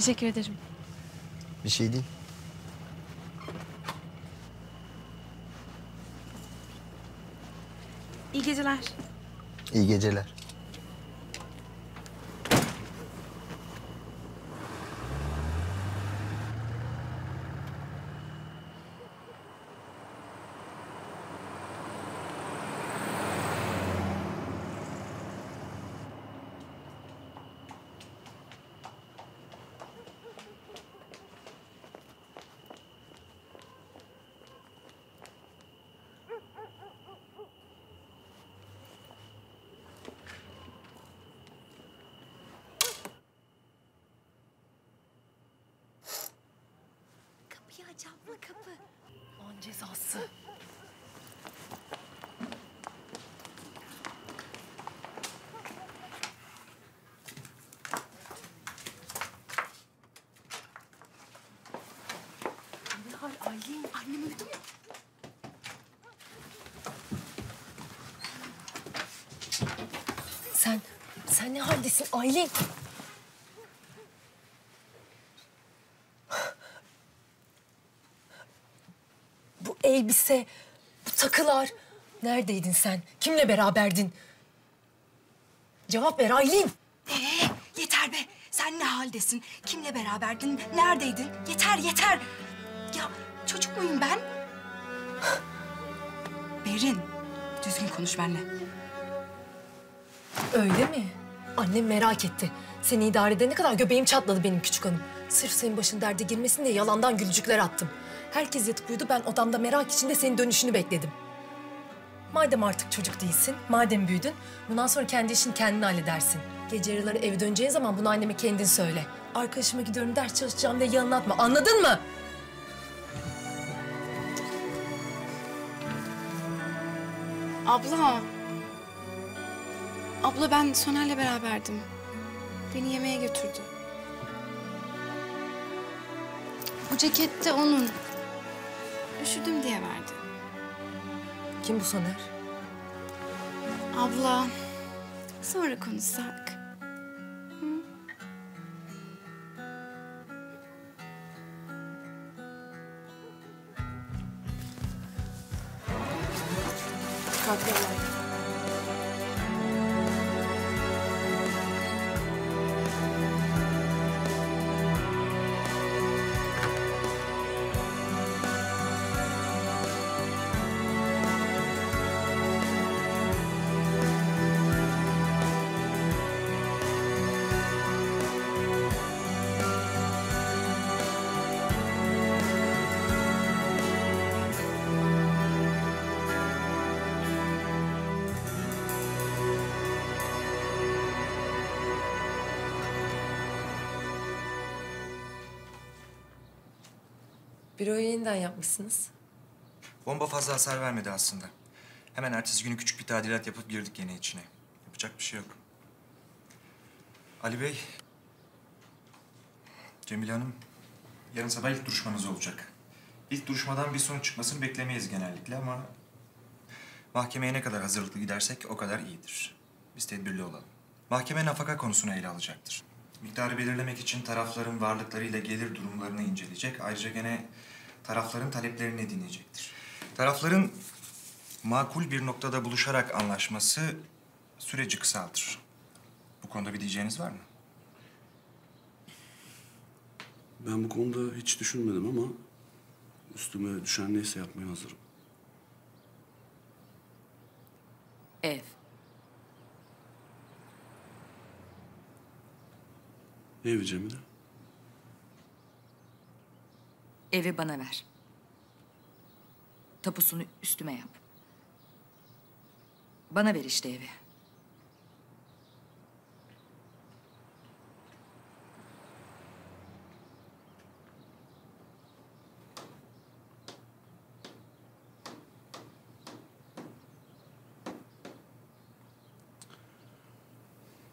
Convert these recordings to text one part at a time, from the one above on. Teşekkür ederim. Bir şey değil. İyi geceler. İyi geceler. Camla kapı. On cezası. Ne hal Aylin? Annem uyudu mu? Sen ne haldesin Aylin? Elbise, bu takılar. Neredeydin sen? Kimle beraberdin? Cevap ver Aylin. Yeter be. Sen ne haldesin? Kimle beraberdin? Neredeydin? Yeter. Ya çocuk muyum ben? Berrin, düzgün konuş benimle. Öyle mi? Annem merak etti. Seni idare edene kadar göbeğim çatladı benim küçük hanım. Sırf senin başın derde girmesin diye yalandan gülücükler attım. Herkes yatıp uyudu, ben odamda merak içinde senin dönüşünü bekledim. Madem artık çocuk değilsin, madem büyüdün, bundan sonra kendi işini kendin halledersin. Gece yarıları eve döneceğin zaman bunu anneme kendin söyle. Arkadaşıma gidiyorum, ders çalışacağım diye yalan atma, anladın mı? Abla ben Soner'le beraberdim. Beni yemeğe götürdü. Bu ceket de onun. Üşüdüm diye verdi. Kim bu Soner? Abla, sonra konuşsak. Hı? Kalk. Büroyu yeniden yapmışsınız. Bomba fazla hasar vermedi aslında. Hemen ertesi günü küçük bir tadilat yapıp girdik yine içine. Yapacak bir şey yok. Ali Bey, Cemile Hanım, yarın sabah ilk duruşmanız olacak. İlk duruşmadan bir sonuç çıkmasını beklemeyiz genellikle ama mahkemeye ne kadar hazırlıklı gidersek o kadar iyidir. Biz tedbirli olalım. Mahkeme nafaka konusunu ele alacaktır. Miktarı belirlemek için tarafların varlıklarıyla gelir durumlarını inceleyecek. Ayrıca gene tarafların taleplerini dinleyecektir. Tarafların makul bir noktada buluşarak anlaşması süreci kısaltır. Bu konuda bir diyeceğiniz var mı? Ben bu konuda hiç düşünmedim ama üstüme düşen neyse yapmaya hazırım. Evet. Evi Cemile. Evi bana ver. Tapusunu üstüme yap. Bana ver işte evi.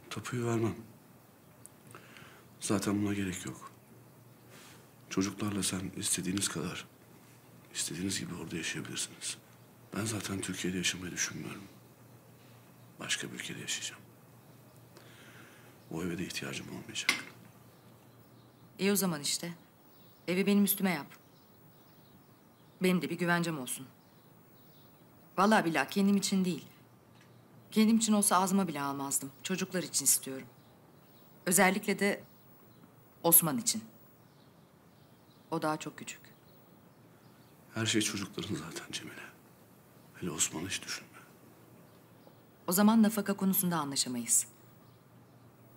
Tapuyu vermem. Zaten buna gerek yok. Çocuklarla sen istediğiniz kadar, istediğiniz gibi orada yaşayabilirsiniz. Ben zaten Türkiye'de yaşamayı düşünmüyorum. Başka bir ülkede yaşayacağım. O eve de ihtiyacım olmayacak. İyi o zaman işte. Evi benim üstüme yap. Benim de bir güvencem olsun. Vallahi billahi kendim için değil. Kendim için olsa ağzıma bile almazdım. Çocuklar için istiyorum. Özellikle de Osman için. O daha çok küçük. Her şey çocukların zaten Cemile. Hele Osman'ı hiç düşünme. O zaman nafaka konusunda anlaşamayız.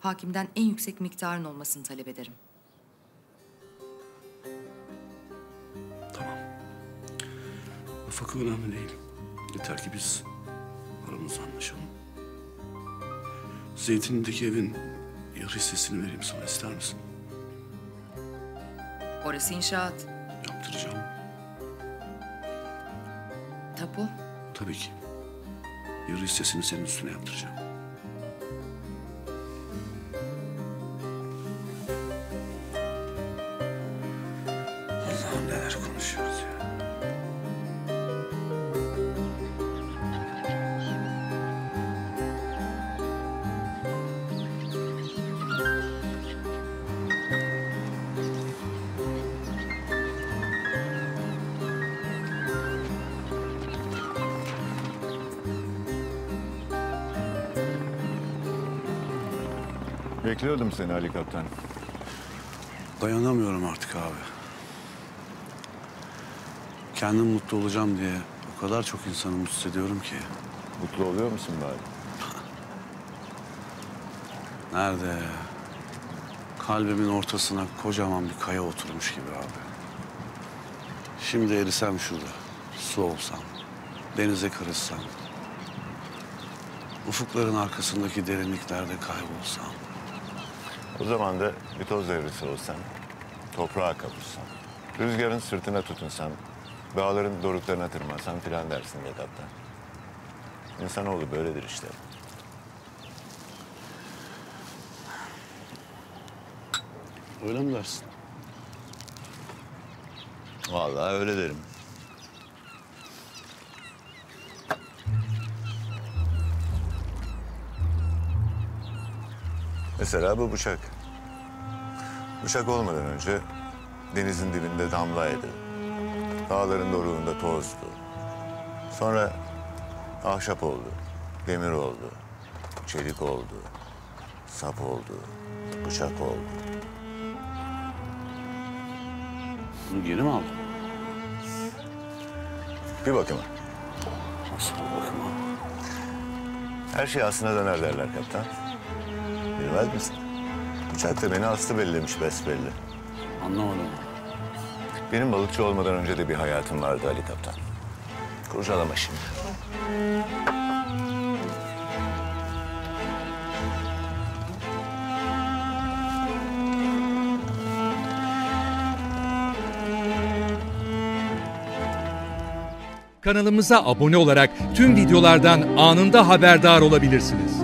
Hakimden en yüksek miktarın olmasını talep ederim. Tamam. Nafaka önemli değil. Yeter ki biz aramızda anlaşalım. Zeytinli'deki evin yarı hissesini vereyim sana, ister misin? Orası inşaat. Yaptıracağım. Tapu? Tabii ki. Yarı hissesini senin üstüne yaptıracağım. Allah'ım neler konuşuyoruz ya. Bekliyordum seni Ali Kaptan. Dayanamıyorum artık abi. Kendim mutlu olacağım diye o kadar çok insanı mutsuz ediyorum ki. Mutlu oluyor musun bari? Nerede? Kalbimin ortasına kocaman bir kaya oturmuş gibi abi. Şimdi erisem şurada, su olsam, denize karışsam, ufukların arkasındaki derinliklerde kaybolsam. O zaman da bir toz devrisi olsan, toprağa kavuşsan, rüzgarın sırtına tutunsan, dağların doruklarına tırmansan filan dersin Vedat'tan. İnsanoğlu böyledir işte. Öyle mi dersin? Vallahi öyle derim. Mesela bu bıçak. Bıçak olmadan önce denizin dibinde damlaydı. Dağların doruğunda tozdu. Sonra ahşap oldu, demir oldu, çelik oldu, sap oldu, bıçak oldu. Bunu geri mi aldın? Bir bakıma. Nasıl bir bakıma? Her şey aslına döner derler kaptan. Bilmez misin? Bıçak da beni aslı bellemiş besbelli. Anlamadım. Benim balıkçı olmadan önce de bir hayatım vardı Ali Kaptan. Kurcalama şimdi. Kanalımıza abone olarak tüm videolardan anında haberdar olabilirsiniz.